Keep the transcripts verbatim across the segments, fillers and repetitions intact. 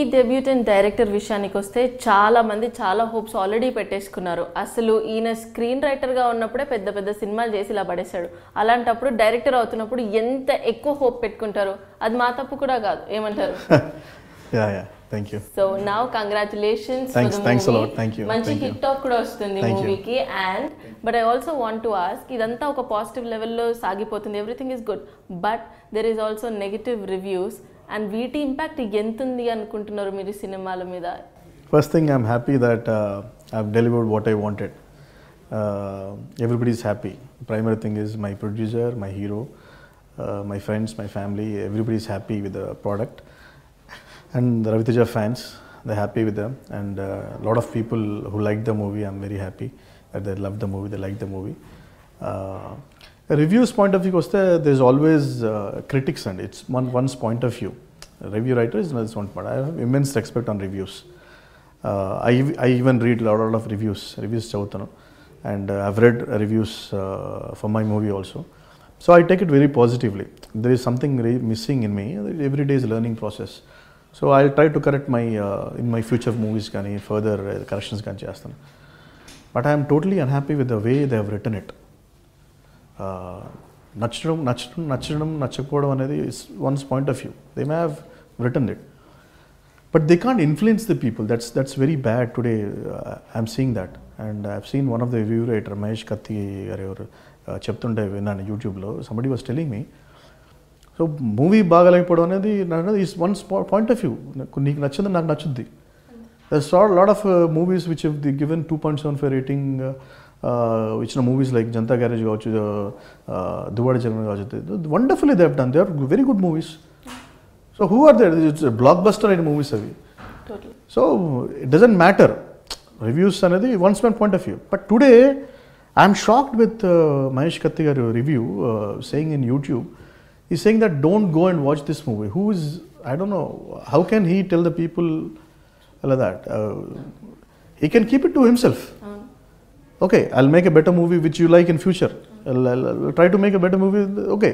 ఈ debutante director విషయానికి వస్తే చాలా మంది చాలా హోప్స్ ఆల్రెడీ పెట్టేసుకున్నారు. అసలు ఈయన స్క్రీన్ రైటర్గా ఉన్నప్పుడే పెద్ద పెద్ద సినిమాలు చేసి ఇలా పడేశాడు. అలాంటప్పుడు డైరెక్టర్ అవుతున్నప్పుడు ఎంత ఎక్కువ హోప్ పెట్టుకుంటారు? అది మా తప్పు కూడా కాదు, ఏమంటారు? Yeah yeah thank you. So now congratulations for the movie. Thanks a lot. Thank you. మంచి హిట్ టాక్ కూడా వస్తుంది మూవీకి. And but I also want to ask, ఇదంతా ఒక పాజిటివ్ లెవెల్లో సాగిపోతుంది, everything is good, but there is also negative reviews. And వీటి impact ఎంత ఉంది అనుకుంటున్నారు మీరు సినిమాల మీద? First thing, I'm happy that I have delivered what I wanted. Everybody is happy. Primary thing is my producer, my hero, my friends, my family, everybody is happy with the product. And Raviteja fans, they happy with them. And lot of people who like the movie, I'm very happy that they love the movie, they like the movie. Reviews point of view koste, there is always uh, critics, and it's one one's point of view. Review writer is not one part. I have immense respect on reviews. Uh, I I even read a lot, lot of reviews. Reviews chadutanu, and uh, I've read reviews uh, for my movie also. So I take it very positively. There is something missing in me. Every day is a learning process. So I'll try to correct my uh, in my future movies gaani further uh, corrections gaani chestanu. But I am totally unhappy with the way they have written it. నచ్చడం నచ్చడం నచ్చడం నచ్చకపోవడం అనేది is one's point of view. They may have written it, but they can't influence the people. That's that's very bad today. I'm seeing that. And I have seen one of the review writer Mahesh Kathi garu ఎవరు చెప్తుంటే విన్నాను యూట్యూబ్లో. Somebody was telling me, so movie బాగాలేకపోవడం అనేది is one's point of view. నీకు నచ్చింది, నాకు నచ్చుద్ది. There are lot of movies which have the given two point seven five rating. Uh, which no movies like Janta Garage or uh, uh, Duvada Jagan, wonderfully they have done. They are very good movies. So who are there? It's a blockbuster in movies. Totally. So it doesn't matter. Reviews another one's point of view. But today I am shocked with uh, Mahesh Kathi garu review uh, saying in YouTube. He's saying that don't go and watch this movie. Who is, I don't know. How can he tell the people like that? Uh, he can keep it to himself. Uh-huh. Okay, I'll make a better movie which you like in future. I'll, I'll, I'll try to make a better movie. Okay,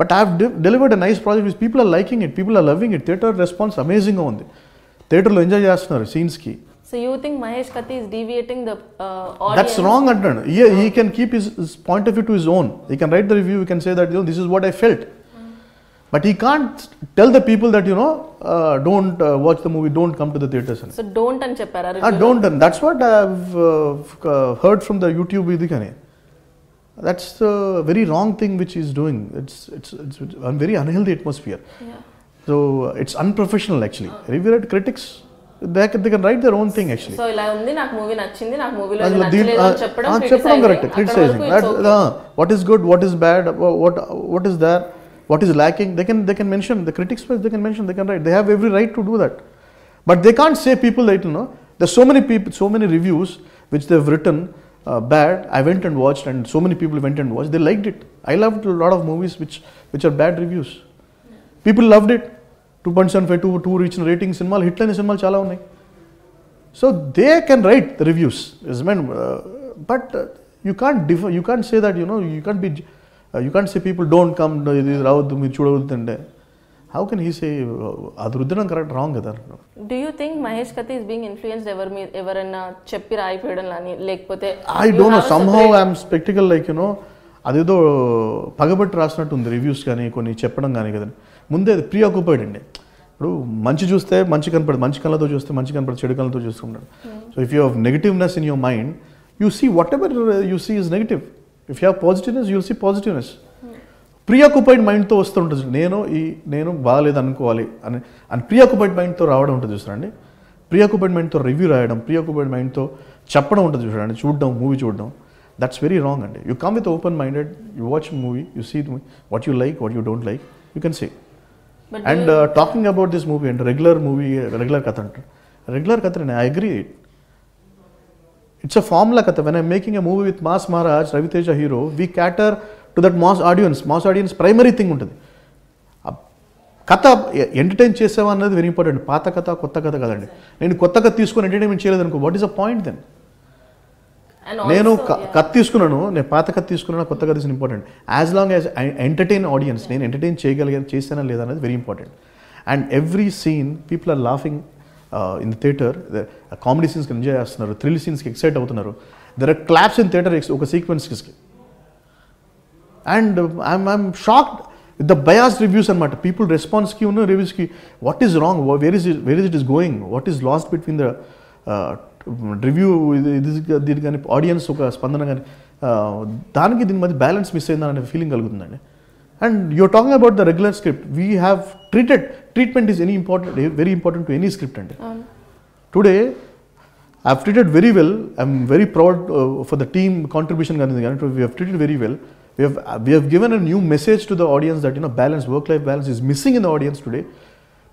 but I've de delivered a nice project which people are liking it. People are loving it. Theater response amazing on the theater lo enjoy chestunaru scenes ki. So you think Mahesh Kathi is deviating the uh, audience? That's wrong, Arjun. Yeah, he, he can keep his, his point of view to his own. He can write the review. He can say that, you know, this is what I felt. Mm. But he can't tell the people that, you know, uh, don't uh, watch the movie, don't come to the theaters. So don't and cheppara review. Ah, don't and that's what I've uh, heard from the YouTube idikane. That's the very wrong thing which he's doing. It's it's it's a very unhealthy atmosphere. Yeah. So it's unprofessional actually. Oh. Revered critics, they can, they can write their own thing actually. So ila undi nak movie nachindi, nak movie lo nachaledu cheppadu, cheppadu correct criticizing. That uh, what is good, what is bad, what what is there, what is lacking, they can they can mention. The critics, they can mention, they can write. They have every right to do that, but they can't say people that, you know, there's so many people, so many reviews which they've written uh, bad. I went and watched, and so many people went and watched. They liked it. I loved a lot of movies which which are bad reviews. People loved it. two point seven five, two reach ratings in mal hitline cinema chala unnai. So they can write the reviews. Is meant, uh, but uh, you can't differ, you can't say that, you know, you can't be. Uh, you can't say people don't come. How can he say adruddanam correct wrong kada? Do you think Mahesh Kathi is being influenced ever ever anna cheppi rai pedam lani lekapothe? I don't know, somehow I am spectacle, like, you know, adedo pagabatti rasinattu undi reviews gaani konni cheppadam gaani kada. Munde preoccupied andi. Ippudu manchi chuste manchi kanapadu, manchi kallado chuste manchi kanapadu, chedu kallado chustunadu. So if you have negativeness in your mind, you see whatever you see is negative. If you have positiveness, you will see positiveness. Preoccupied mind tho vastu untadu. Nenu ee nenu baaledu anukovali ani and preoccupied mind tho raavadam untadu chusarandi. Preoccupied mind tho review raayadam, preoccupied mind tho cheppadam untadu chusarandi. Chuddam movie chuddam, that's very wrong andi. You come with open minded, you watch movie, you see what you like, what you don't like, you can say. But and uh, talking about this movie and regular movie, regular katha antaru. Regular katha, I agree it. It's a formula katha. When I'm making a movie with Mass Maharaj, Ravi Teja hero, we cater to that mass audience. Mass audience primary thing untadi. Katha entertain chesava anadi very important. Pata katha kotta katha kadandi. Nenu kotta katha teeskoni entertainment cheyaledu anko, what is the point then? Nenu katha teeskunanu, nenu pata katha teeskunanu, kotta katha is important. As long as I entertain audience, nenu entertain cheyagalaga chesana ledana, that is very important. And every scene, people are laughing uh, in the theatre. The uh, comedy scenes, thrill scenes, excite avutunnaru. There are claps in theatre, oka sequence. And uh, I'm, I'm shocked with the biased reviews and matter. People response ki unna reviews ki, what is wrong? Where is it? Where is it is going? What is lost between the uh, review? This the audience oka spandana gani. Daniki din madhi balance miss ayindani feeling kalugutundani. And you're talking about the regular script. We have treated treatment is any important, very important to any script ante. Um. Today, I've treated very well. I'm very proud uh, for the team contribution. We have treated very well. We have we have given a new message to the audience that you know balance, work-life balance is missing in the audience today.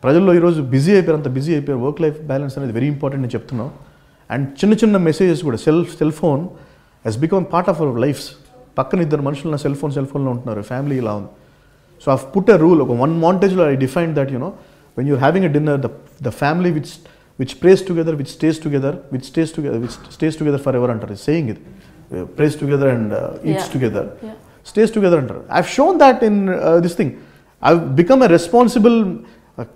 Prajallo ee roju busy ayiparanta busy ayipar work-life balance is very important ani cheptunna. And chinna chinna messages kuda self cell phone has become part of our lives. Pakkana iddaru manushulna cell phone cell phone lo untunnaru family ila undi. So I've put a rule, one montage lo I defined that you know when you're having a dinner, the the family which which prays together, which stays together, which stays together, which stays together forever antaru saying it. Uh, prays together and uh, eats yeah. together. Yeah. Stays together and I've shown that in uh, this thing. I've become a responsible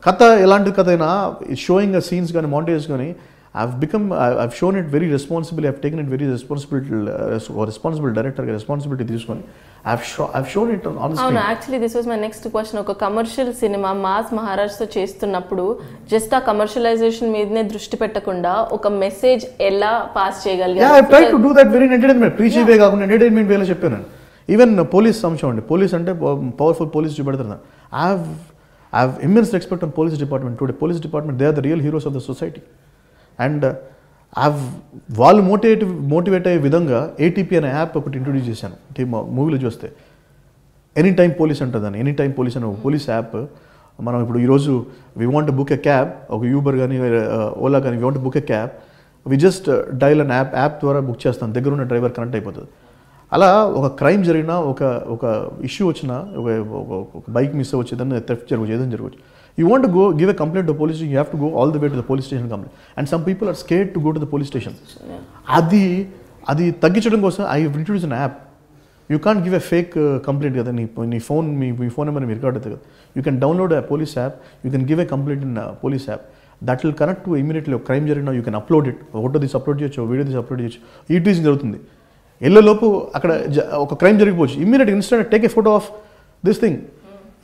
katha elanti kathaina showing a scenes gani montages gani. I've become I've shown it very responsibly. I've taken it very responsible uh, responsible director responsibility teesukoni. I've shown I've shown it on honestly. Avuna actually this was my next question. Oka commercial cinema mass Maharashtra chestunnapudu just a commercialization meedne drushti pettakunda oka message ella pass cheyagalga. Yeah, I've tried to do that very in entertainment. Preachy way gaakunda entertainment way la cheppanu. Even uh, police, some police and uh, powerful police. I have, I have immense respect on police department today. Police department, they are the real heroes of the society. And uh, I have వాళ్ళు motivate motivate అయ్యే విధంగా A T P అనే app ఒకటి introduce చేశాను. అంటే మూవీలో చూస్తే any time police అంటదని ఎనీ టైం పోలీస్ అనే పోలీస్ యాప్ మనం ఇప్పుడు ఈ రోజు we want to book a cab ఒక యూబర్ గాని ఓలా గాని we want to book a cab we just dial an app app ద్వారా బుక్ చేస్తాం. దగ్గర ఉన్న డ్రైవర్ కనెక్ట్ అయిపోతుంది. అలా ఒక క్రైమ్ జరిగినా ఒక ఒక ఇష్యూ వచ్చినా ఒక బైక్ మిస్ అవ్వచ్చు, ఏదైనా థెఫ్ట్ జరగవచ్చు, ఏదైనా జరగవచ్చు. You want to go give a complaint to police, you have to go all the way to the police station complaint. And some people are scared to go to the police station. అది అది తగ్గించడం కోసం I have introduced an app. You can't give a fake complaint కదా, నీ నీ phone మీ మీ phone number మీరు రికార్డ్ అవుతుంది కదా. You can download a police app, you can give a complaint in police app. That will connect to immediately ఒక crime జరిగినా you can upload it. Photo తీసి అప్లోడ్ చేయొచ్చు, వీడియో తీసి అప్లోడ్ చేయొచ్చు. ఈ టీజింగ్ జరుగుతుంది. ఎల్లలోపు అక్కడ ఒక క్రైమ్ జరిగిపోవచ్చు. Immediate instant take a photo of this thing.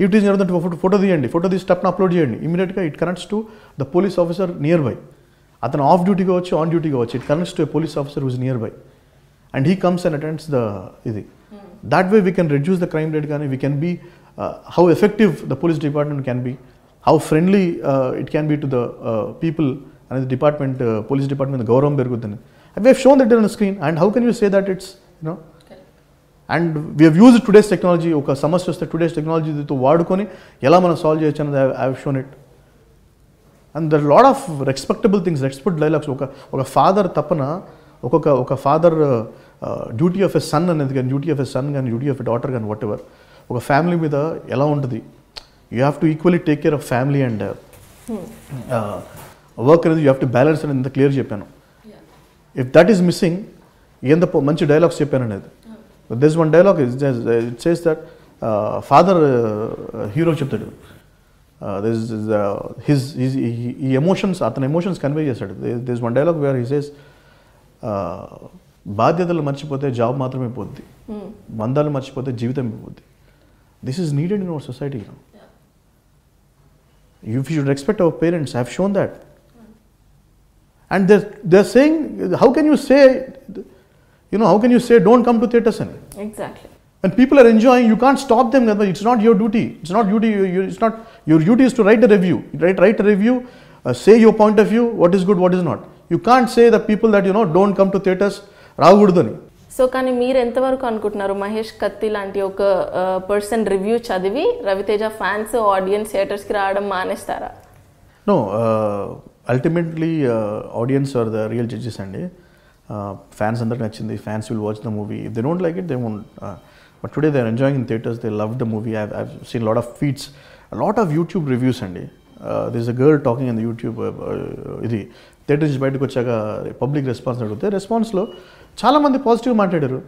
It is జరుగుతుంటే ఫోటో ఫోటో తీయండి, ఫోటో తీసి స్టెప్ను అప్లోడ్ చేయండి. ఇమీడియట్గా it connects to the police officer near by. అతను ఆఫ్ డ్యూటీ కావచ్చు, ఆన్ డ్యూటీ కావచ్చు. It connects to a police officer who's near by and he comes and attends the ఇది. That way we can reduce the crime rate. కానీ we can be how effective the police department can be, how friendly it can be to the people అనేది department police department గౌరవం పెరుగుతుంది. And we have shown that on the screen, and how can you say that it's you know? Okay. And we have used today's technology. Okay, samas just today's technology. To vadukoni ela mana solve cheyachu and I have shown it. And there are a lot of respectable things, respectable dialogues. Oka oka father tapana, oka oka father uh, uh, duty of a son and duty of a son and duty of a daughter and whatever. Oka family meeda ela untadi. You have to equally take care of family and uh, hmm. uh, work. You have to balance it in the clear chepanu. If that is missing, ఏంద మంచి dialogues చెప్పాను అనేది. This one dialogue it says that father hero చెప్తాడు, this his ఈ emotions అతని emotions convey చేస్తాడు. This one dialogue where he says బాధ్యతలు మర్చిపోతే జాబ్ మాత్రమే పోద్ది, మందాలు మర్చిపోతే జీవితం పోద్ది. This is needed in our society. You should respect our parents. I have shown that. And they they are saying, how can you say, you know, how can you say don't come to theatres? Exactly. When people are enjoying, you can't stop them. It's not your duty. It's not duty. You, you, it's not your duty is to write a review. Write write a review. Uh, say your point of view. What is good? What is not. You can't say the people that you know don't come to theatres. Ragudani. So kani meer enta varaku anukuntunnaru Mahesh Kathi lanti oka person review chadivi Ravi Teja fans audience haters ki raadam manestara? No. Uh, Ultimately, uh, audience are the real judges and uh, fans under the fans will watch the movie. If they don't like it, they won't. Uh, but today they are enjoying in theaters. They love the movie. I've, I've seen a lot of feeds, a lot of YouTube reviews and uh, there's a girl talking on the YouTube. Idi theater is baitu kochaga public response nadugutte response lo chaala mandi positive maatadaru.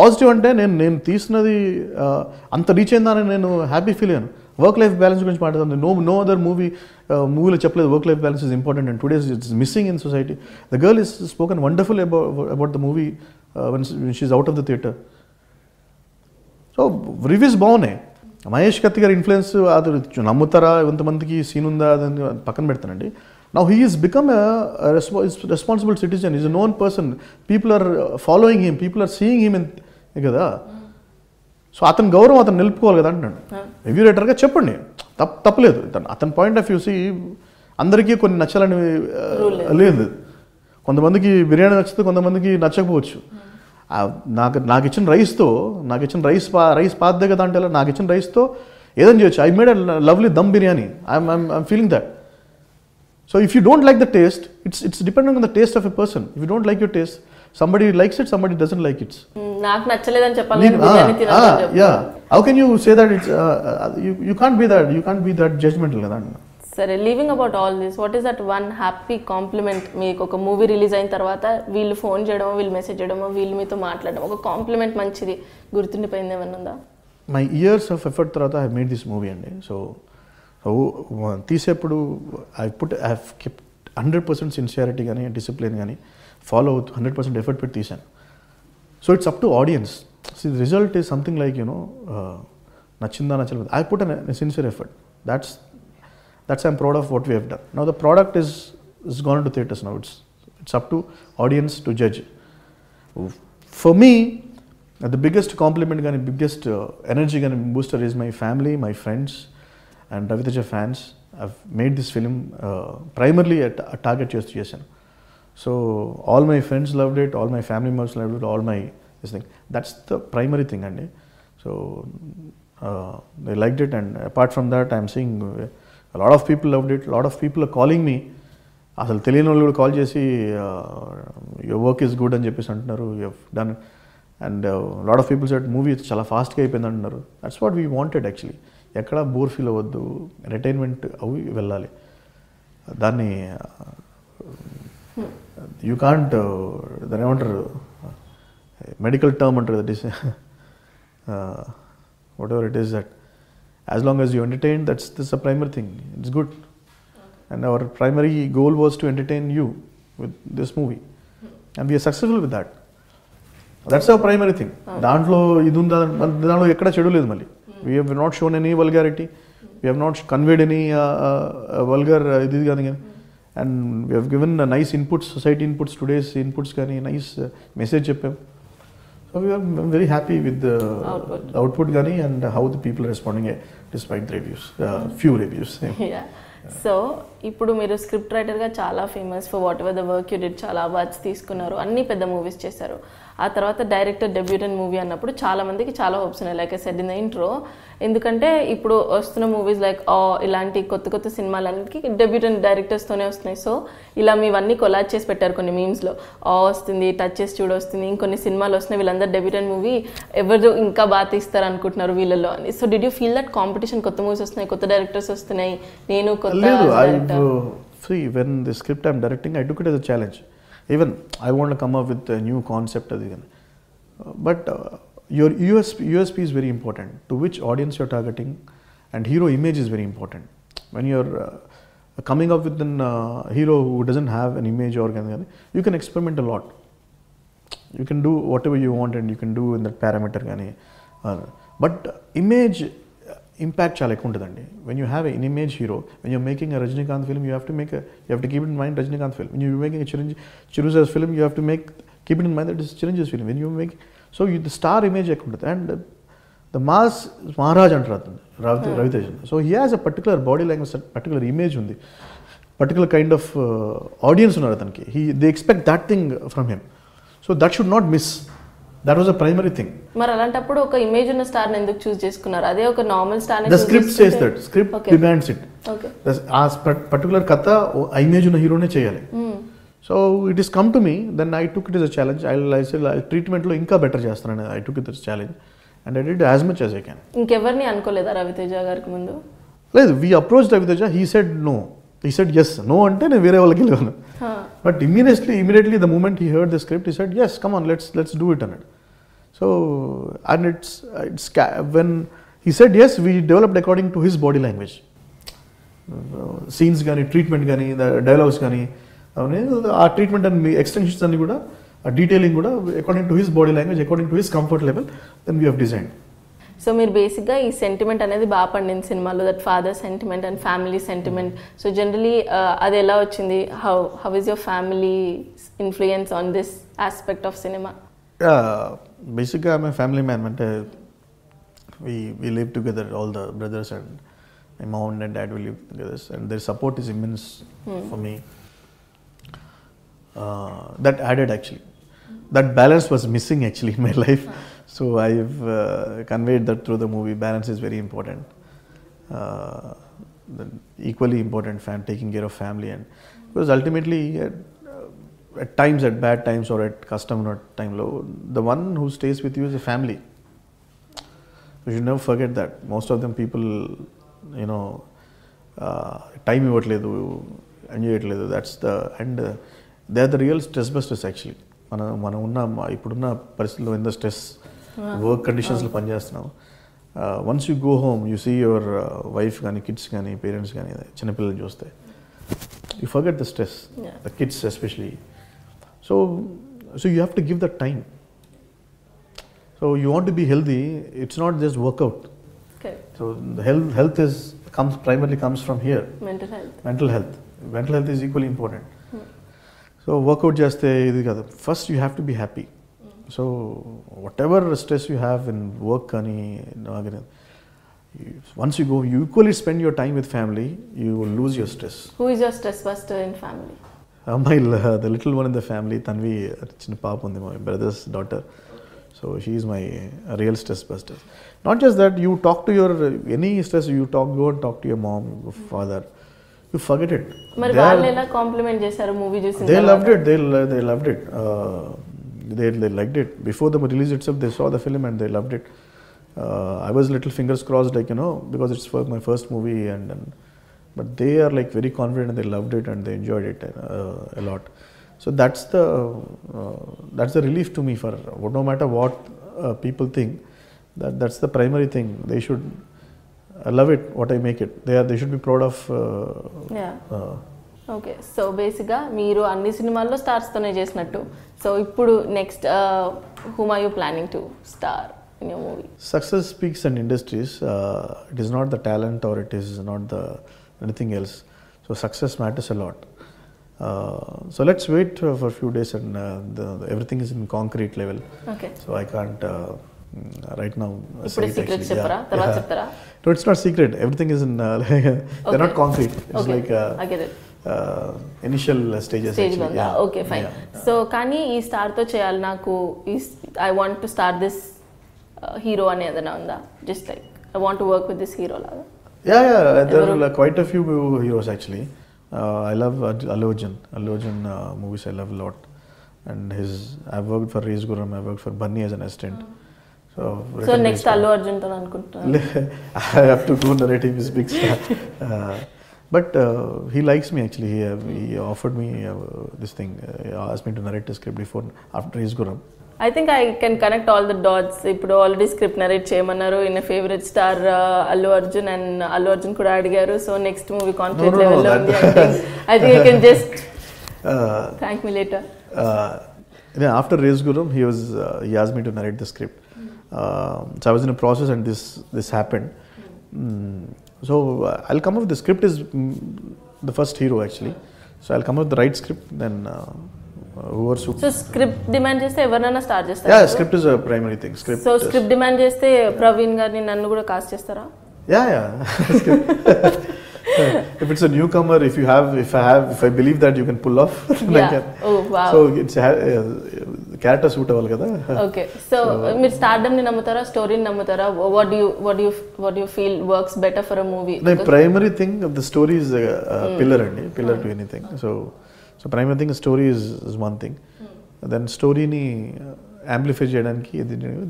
Positive ante nenu nenu teesinadi anta reach ayindani nenu happy feel ayanu. Work-life balance is important. No, no other movie, uh, movie work-life balance is important, and today it's missing in society. The girl has spoken wonderfully about, about the movie uh, when, when she's out of the theatre. So, reviews is born. Mahesh Kathi garu influence, Nammutara, now he has become a, a responsible citizen, he's a known person. People are following him, people are seeing him. In, so, Athan Gauram Athan Nilpko Algadan. If you read it, Athan point of view, see, Andariki Kun Nachalan Lid. Kondamandiki Biryana Nachta, Kondamandiki Nachakuchu. Nagachin rice though, Nagachin rice, rice path the Gadantella, Nagachin rice though. I made a lovely dum biryani. I'm, I'm, I'm feeling that. So, if you don't like the taste, it's, it's dependent on the taste of a person. If you don't like your taste, somebody likes it, somebody doesn't like it. Ah, yeah. How can you say that it's uh, you, you can't be that you can't be that judgmental? Sir, leaving about all this, what is that one happy compliment? Me, oka movie release ayin tarvata, we'll phone jedamo, we'll message jedamo, we'll me to maatladam. Oka compliment manchidi gurtundi poyindi annunda. My years of effort tarvata I have made this movie andi. So, so teesepudu I put I have kept one hundred percent sincerity gaani, discipline gaani. Follow with one hundred percent effort with teacher. So it's up to audience. See, the result is something like, you know, uh, I put a sincere effort. That's, that's I'm proud of what we have done. Now the product is, is gone into theatres now. It's, it's up to audience to judge. For me, the biggest compliment, the biggest uh, energy booster is my family, my friends and Ravi Teja fans. I've made this film uh, primarily at a target justification. So, all my friends loved it, all my family members loved it, all my this thing. That's the primary thing, and so uh, they liked it. And apart from that, I'm seeing a lot of people loved it. A lot of people are calling me. Asal teliyanoru call chesi, your work is good ani cheppesi antunaru, you have done it. And a uh, lot of people said movie chala fast ga ayipoyindi antunaru. That's what we wanted actually. Ekkada bore feel avvadu, entertainment avi vellali. Danni you can't, uh, then I want to, uh, medical term under that is, uh, whatever it is that, as long as you entertain, that's, that's the primary thing, it's good. Okay. And our primary goal was to entertain you with this movie. And we are successful with that. That's our primary thing. Okay. We have not shown any vulgarity, we have not conveyed any uh, uh, vulgar, uh, and we have given a nice inputs, society inputs, today's inputs, a nice message. So we are very happy with the output, the output and how the people are responding despite the reviews, uh, few reviews. Yeah. Yeah. So, now you are script writer chala famous for whatever the work you did, chala awards, teeskunnaru, anni pedda movies chesaru. Aa tarvata director debutant movie annappudu chala mandiki chala hopes unnai, like I said in the intro. Endukante ippudu vastunna movies like oh ilanti kotta kotta cinemalu anniki debutant directors tone vastunnai. So ila meevanni collage chesi pettaru konni memes lo. Oh vastundi, touch chesi chudu vastundi, inkonni cinemalu vastunnayi villandaru debutant movie evaru inka baa teestaru anukuntunnaru veellalo ani. So did you feel that competition kotta movies vastunnayi, kotta directors vastunnayi, nenu kotta director? See, when the script I am directing, I took it as a challenge. Even I want to come up with a new concept. But uh, your U S P, U S P is very important. To which audience you're targeting, and hero image is very important. When you're uh, coming up with a uh, hero who doesn't have an image, or you can experiment a lot. You can do whatever you want, and you can do in that parameter. But image impact chala ekku untadandi. When you have an image hero, when you're making a Rajinikanth film, you have to make a, you have to keep it in mind Rajinikanth film. When you're making a Chiranjeevi's film, you have to make keep it in mind that it's Chiranjeevi's film. When you make, so you, the star image ekku untadi, and the, the mass Maharaj antaru Ravi Teja. So he has a particular body language, particular image undi, particular kind of uh, audience unnaru ataniki. He they expect that thing from him. So that should not miss. That was the primary thing. The script says that. The script okay. demands it. Okay. As particular katha, image una hero ne cheyali. So it has come to me. Then I took it as a challenge. I'll, I said, I'll treatment lo inka better chestunna. I took it as a challenge, and I did as much as I can. Inkevarni anukoleda Ravi Teja gariki mundu. Like we approached Ravi Teja. He said no. He said yes. No ante ne vere valaki levanu. But immediately, immediately the moment he heard the script, he said yes. Come on, let's let's do it on it. So, and it's, it's when He said, yes, we developed according to his body language. Scenes gani, treatment gani, the dialogues gani, our treatment and extensions and kuda, our detailing kuda, according to his body language, according to his comfort level, then we have designed. So, meer basically ee sentiment anedi baa pandin cinema lo, that father sentiment and family sentiment. So generally ade ela vachindi, how how is your family's influence on this aspect of cinema? Uh, basically I'm a family man, but uh, we we live together, all the brothers and my mom and dad, we live together, and their support is immense hmm. for me. Uh, that added actually. That balance was missing actually in my life. So I've uh, conveyed that through the movie. Balance is very important. Uh, equally important, fam taking care of family, and because ultimately at, uh, at times, at bad times or at custom or time low, the one who stays with you is a family. You should never forget that. Most of them people, you know, uh, time ivatledu, enjoy itledu. That's the and uh, they are the real stress busters actually. మన మనం ఉన్న ఇప్పుడున్న పరిస్థితుల్లో ఎంత stress work కండిషన్స్లో పనిచేస్తున్నాం. Once you go home you see your wife కానీ kids కానీ పేరెంట్స్ కానీ చిన్నపిల్లలు చూస్తే you forget the stress, the kids especially. So so you have to give the time. So you want to be healthy, it's not just workout. So health health is comes primarily comes from here. Mental health mental health is equally important. So workout just first you have to be happy. So whatever stress you have in work, once you go, you equally spend your time with family, you will lose your stress. Who is your stress buster in family? Uh, my uh, the little one in the family, Tanvi, my brother's daughter. So she is my real stress buster. Not just that, you talk to your any stress, you talk go and talk to your mom, your father. You forget it. But they are, compliment movie they loved it. They they loved it. Uh, they they liked it. Before the release itself, they saw the film and they loved it. Uh, I was little fingers crossed, like you know, because it's for my first movie, and, and but they are like very confident and they loved it and they enjoyed it uh, a lot. So that's the uh, that's the relief to me, for no matter what uh, people think. That that's the primary thing. They should. I love it, what I make it. They are, they should be proud of. Uh, yeah. Uh, okay. So basically, meeru anni cinemallo stars tone chesnattu. So ippudu next, uh, whom are you planning to star in your movie? Success speaks and industries. Uh, it is not the talent or it is not the anything else. So success matters a lot. Uh, so let's wait for a few days, and uh, the, the, everything is in concrete level. Okay. So I can't. Uh, Right now, uh, say it actually. Yeah. Yeah. No, it's not secret. Everything is in. Uh, they're okay. not concrete. It's okay. like uh, I get it. Uh, initial stages. Stage one. Yeah. Okay, fine. Yeah. So, kani ee star tho cheyal naaku. I want to start this uh, hero ane adana unda. Just like I want to work with this hero laga. Yeah, yeah. There are quite a few heroes actually. Uh, I love Allu Arjun. Allu Arjun uh, movies I love a lot. And his. I've worked for Rayees Guram. I've worked for Bunny as an assistant. Mm. So, so next Allu Arjun to Nankunta. I have to go narrative, he's a big star. Uh, but uh, he likes me actually. He, uh, he offered me uh, this thing. Uh, he asked me to narrate the script before after his Guram. I think I can connect all the dots. I put already script narrate Chemanaru in a favorite star uh, Allu Arjun and Allu Arjun Kuda Adigaru. So next movie conflict no, no, level. No, I think I can just uh, thank me later. Uh, yeah, after Rayees Guram, he was uh, he asked me to narrate the script. Uh, so I was in a process, and this this happened. Mm. So uh, I'll come up with the script is mm, the first hero actually. So I'll come up with the right script, then uh, whoever. So script demand jeste evarnana star jestara. Yeah, script is a primary thing. Script. So script is, demand jeste Praveen garni nannu kuda cast chestara. Yeah, yeah. If it's a newcomer, if you have, if I have, if I believe that you can pull off, then yeah. I can. Oh wow. So it's uh, character suit aval kada. Okay. So, so mid stardom ni namutara, story ni namutara. What do you, what do you, what do you feel works better for a movie? The because primary thing of the story is a, a mm. pillar and pillar mm. to anything. So, so primary thing story is, is one thing. Mm. Then story ni amplify cheyadaniki,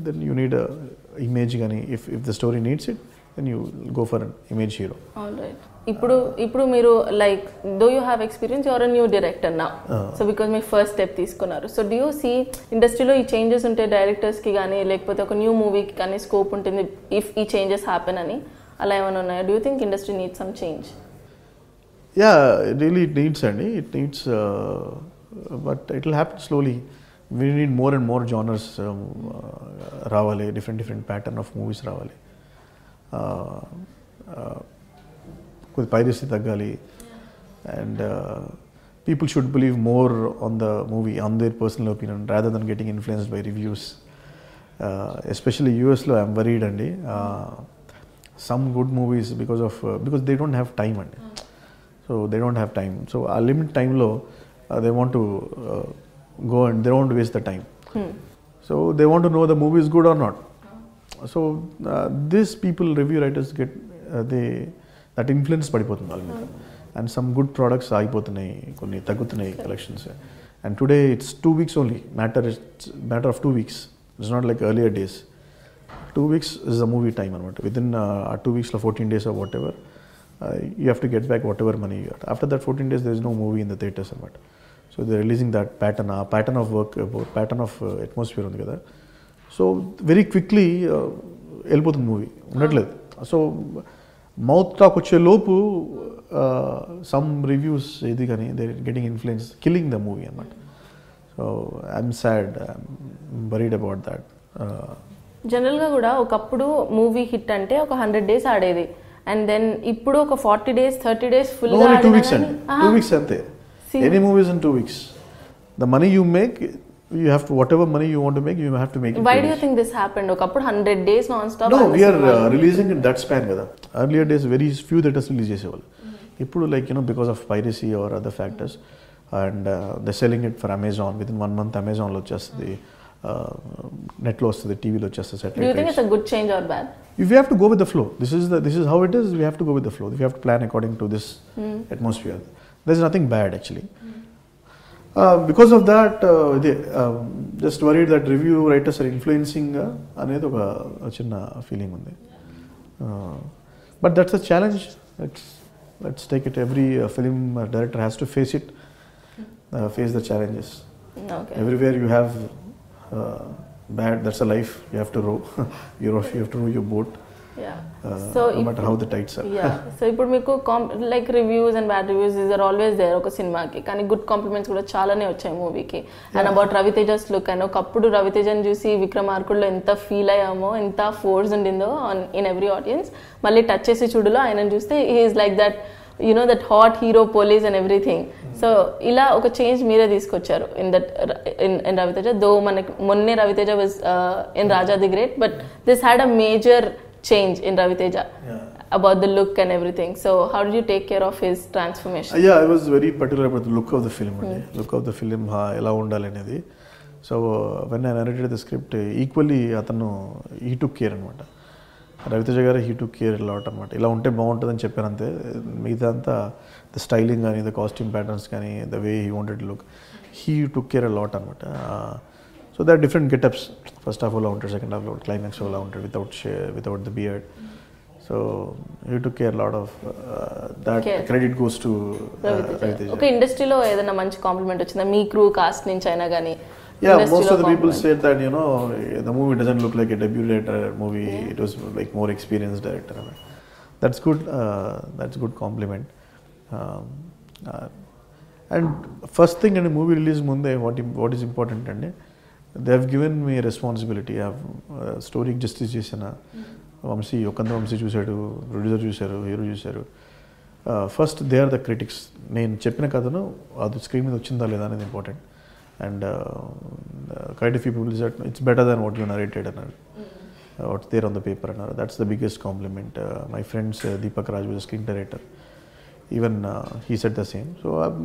then you need a image gani. If if the story needs it, then you go for an image hero. All right. Ippudu, like, though you have experience, you are a new director now. Uh, so, because my first step is konaru. So, do you see industry lo changes unte directors ki gaani, like, a new movie ki gaani scope unte if e changes happen ani, do you think industry needs some change? Yeah, really it needs ani. It needs, uh, but it will happen slowly. We need more and more genres um, uh, ravale, different different pattern of movies ravale. Uh, uh, With piracy taggali, and uh, people should believe more on the movie, on their personal opinion, rather than getting influenced by reviews. Uh, especially U S lo, I'm worried andi. Uh, some good movies because of uh, because they don't have time andi. So they don't have time. So a limit time lo, uh, they want to uh, go and they don't waste the time. Hmm. So they want to know the movie is good or not. So uh, these people, review writers, get uh, they. That influence padipothun almeda, and some good products aagipothunai konni taggutunai collections. And today it's two weeks only. Matter is matter of two weeks. It's not like earlier days. Two weeks is the movie time anamata. Within uh, two weeks or fourteen days or whatever, uh, you have to get back whatever money you got. After that fourteen days, there is no movie in the theaters anamata. So they're releasing that pattern, uh, pattern of work, uh, pattern of uh, atmosphere undi kada. So very quickly elipothundi movie unnatledu. So mouth talk వచ్చే లోపు some reviews ఏది కానీ they are getting influenced, killing the movie అన్నమాట. So I'm sad, I'm worried about that. General గా కూడా ఒకప్పుడు movie hit అంటే ఒక హండ్రెడ్ డేస్ ఆడేది, అండ్ దెన్ ఇప్పుడు ఒక forty days thirty days full గా ఆడేది. two weeks అండి, two weeks అంతే. Any movies in two weeks. The money you make, you have to, whatever money you want to make, you have to make it. Why do you think this happened? one hundred days non-stop? No, we are uh, releasing in that span. Kada. Earlier days, very few theaters released. Mm-hmm. Like, you know, because of piracy or other factors, and uh, they're selling it for Amazon. Within one month, Amazon lo just mm-hmm. the uh, net loss to the T V lo just the satellite. Do you think rates. It's a good change or bad? If we have to go with the flow, this is the this is how it is. We have to go with the flow. We have to plan according to this mm-hmm. atmosphere. There's nothing bad actually. Mm-hmm. Uh, because of that, uh, they, uh, just worried that review writers are influencing anedi oka chinna feeling undi. But that's a challenge. Let's let's take it. Every uh, film director has to face it, uh, face the challenges. Okay. Everywhere you have uh, bad. That's a life. You have to row. you row. You have to row your boat. Yeah. Uh, so no matter how the tides are. Yeah. So you put meko like reviews and bad reviews, these are always there. Okay, cinema ki. Kani good compliments kuda chala ne ochai movie ki. And yeah. About Ravi Teja's look, and okappudu Ravi Tejan juicy Vikram Arkudulo enta feel ayyamo, enta force undindo on in every audience. Malli touch chesi chudu lo ayana chuste he is like that, you know, that hot hero police and everything. Mm-hmm. So ila oka change meere teeskocharu in that in, in Ravi Teja, though manaki monne Ravi Teja was uh, in Raja the Great, but this had a major change in Ravi Teja, yeah. About the look and everything. So how did you take care of his transformation? Yeah, I was very particular about the look of the film. Hmm. Look of the film, ha, ela undaleni. So when I narrated the script, equally, atanu he took care anamata. Ravi Teja garu he took care a lot anamata. Ela unte baaguntadani chepparante. Meedanta the styling gaani, the costume patterns gaani, the way he wanted to look, he took care a lot anamata. Uh, So there are different get-ups. First half ola unted, second half ola unted, climax ola unted, without without the beard. So he took care a lot of uh, that. Care. Credit goes to uh, Ravi Teja. Okay, industry lo edana manchi compliment ochina mee crew cast nunchi aina gaani. Yeah, most of the people said that, you know, the movie doesn't look like a debut director movie. Yeah. It was like more experienced director. That's good. Uh, that's good compliment. Um, uh, and first thing in a movie release munde what what is important ante. They have given me a responsibility. I have uh, story justice chesina. Vamsi Okanda Vamsi chusadu, producer chusaru, hero chusaru. First they are the critics. Nenu cheppina kadanu adu screen meeda ochindha leda anedi important. And uh, uh, quite a few people said it's better than what you narrated annaru. Mm-hmm. uh, what's there on the paper annaru. That's the biggest compliment. Uh, my friends uh, Deepak Raj was a screen director. Even uh, he said the same. So I'm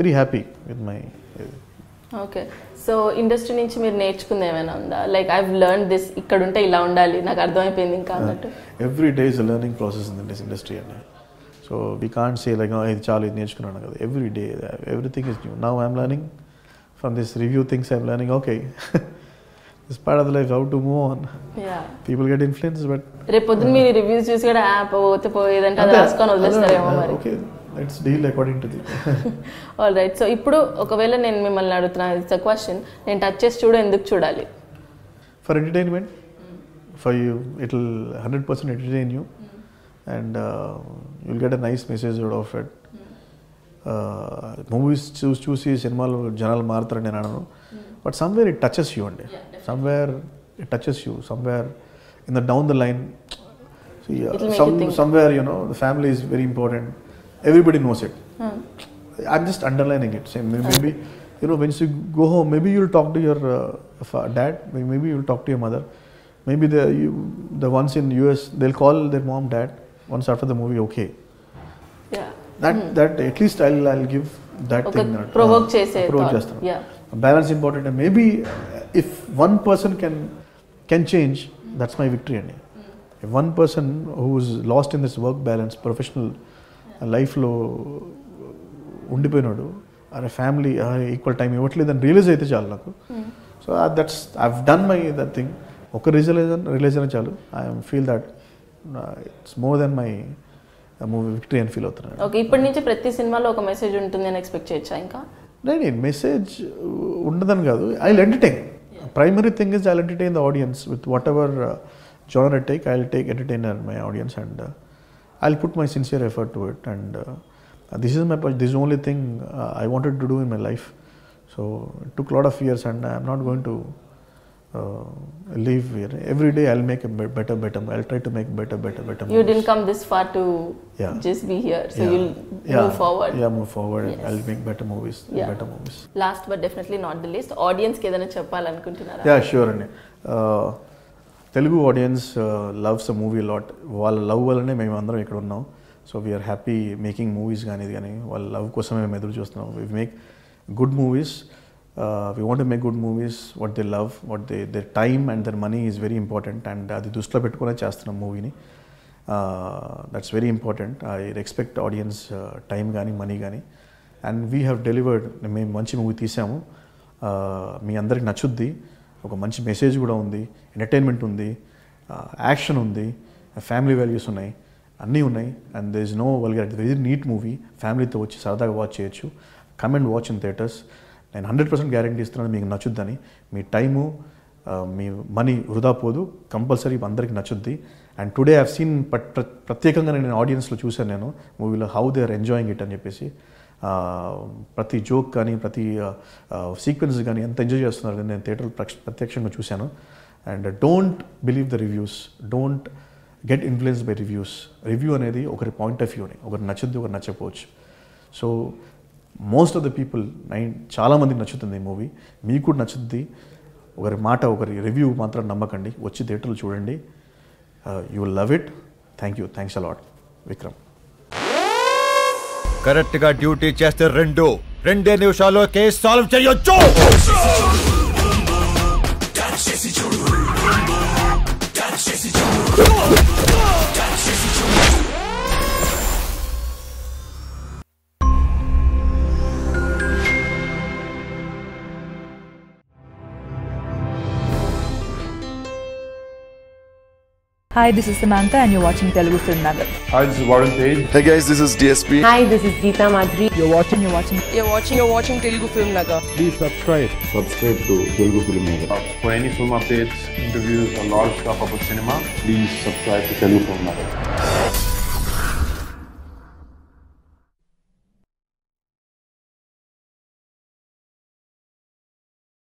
very happy with my uh, okay. So industry nunchi meer nerchukunde emena unda, like I've learned this ikkada unte ila undali naaku ardham ayipoyindi inka annattu. Every day is a learning process in this industry anna. So we can't say like, oh, id chalu id nerchukunnanu kada. Every day everything is new. Now I'm learning from this review things. I'm learning, okay. It's part of the life, how to move on. Yeah. People get influenced, but... If you have reviews, you can ask them. Okay, let's deal according to that. Alright, so now it's a question. What do you want to touch? For entertainment. For you, it will one hundred percent entertain you. And uh, you'll get a nice message out of it. Uh, movies choose, choose, cinema, general, martha, and I don't know. But somewhere it touches you one day. Yeah, somewhere it touches you. Somewhere in the down the line, see, uh, some, you somewhere you know the family is very important. Everybody knows it. Hmm. I'm just underlining it. Same maybe, okay. maybe you know when you go home, maybe you'll talk to your uh, dad. Maybe you'll talk to your mother. Maybe the you, the ones in U S they'll call their mom, dad once after the movie. Okay. Yeah. That hmm. that at least I'll I'll give that okay. thing. Provoke chase uh, it. Yeah. Balance is important, and maybe if one person can can change, that's my victory. Mm. If one person who's lost in this work balance, professional yeah. life lo undipoyinadu, or a family uh, equal time ivatli, then realize ayithe chalu naaku. So uh, that's I've done my that thing. Oka realization realization chalu. I feel that uh, it's more than my uh, movie victory and feel outunna. Okay, ippudu nunchi prati cinema lo oka message untundani expect cheyacha inka. Right, message I'll entertain. Yeah. Primary thing is I'll entertain the audience with whatever uh, genre I take. I'll take entertain my audience and uh, I'll put my sincere effort to it. And uh, this is my this is the only thing uh, I wanted to do in my life. So it took a lot of years, and I'm not going to uh, leave here. Every day I'll make a better, better. I'll try to make better, better, better. You moves. Didn't come this far to yeah. just be here, so yeah. you'll. Yeah. Move forward. Yeah, move forward. Yes. I'll make better movies. Yeah. Better movies. Last but definitely not the least, audience ke dana cheppal anukuntunnara. Yeah, sure. Uh, Telugu audience uh, loves the movie a lot. Vaalla love valane mem andaram ikkada unnam. So we are happy making movies gaani idi gaani vaalla love kosame mem eduru chustunnam. We make good movies. Uh, we want to make good movies what they love, what they their time and their money is very important, and adi dustlo pettukona chestunnam movie ni. Uh, that's very important. I respect audience uh, time gaani, money gaani, and we have delivered. Me manchi movie teesamu. Me andariki nachuddi. Oka manchi message kuda undi, entertainment undi, uh, action undi, family values unnai, anni unnai, and there is no vulgarity. Very neat movie. Family tho vachi saradaga watch cheyochu. Come and watch in theaters. Nenu one hundred percent guarantee istunnanu meeku nachuddani. Me time, uh, me money vruda podu. Compulsory andariki nachuddi. And today I've seen pratyekanga in an audience lo chusanu nenu movie lo how they are enjoying it ani cheppesi prati joke gaani prati sequences gaani enta enjoy chestunnaro nenu theater lo pratyekshanga chusanu. And don't believe the reviews, don't get influenced by reviews. Review anedi okari point of view ni okari nachuddi okari nachapochu. So most of the people chaala mandiki nachutundi movie, meeku kuda nachutundi. Okari maata okari review maatram nammakandi, vachi theater lo chudandi. Uh, you will love it. Thank you. Thanks a lot, Vikram. Correct ga duty cheste rendu rende nivishalo case solve cheyochu. Touch Chesi Chudu. Touch Chesi Chudu. Touch Chesi Chudu. Hi, this is Samantha and you're watching Telugu Filmnagar. Hi, this is Ravi Teja. Hey guys, this is D S P. Hi, this is Geeta Madhuri. You're watching, you're watching, you're watching, you're watching Telugu Filmnagar. Please subscribe. Subscribe to Telugu Filmnagar. Uh, for any film updates, interviews, or lot of stuff about cinema, please subscribe to Telugu Filmnagar.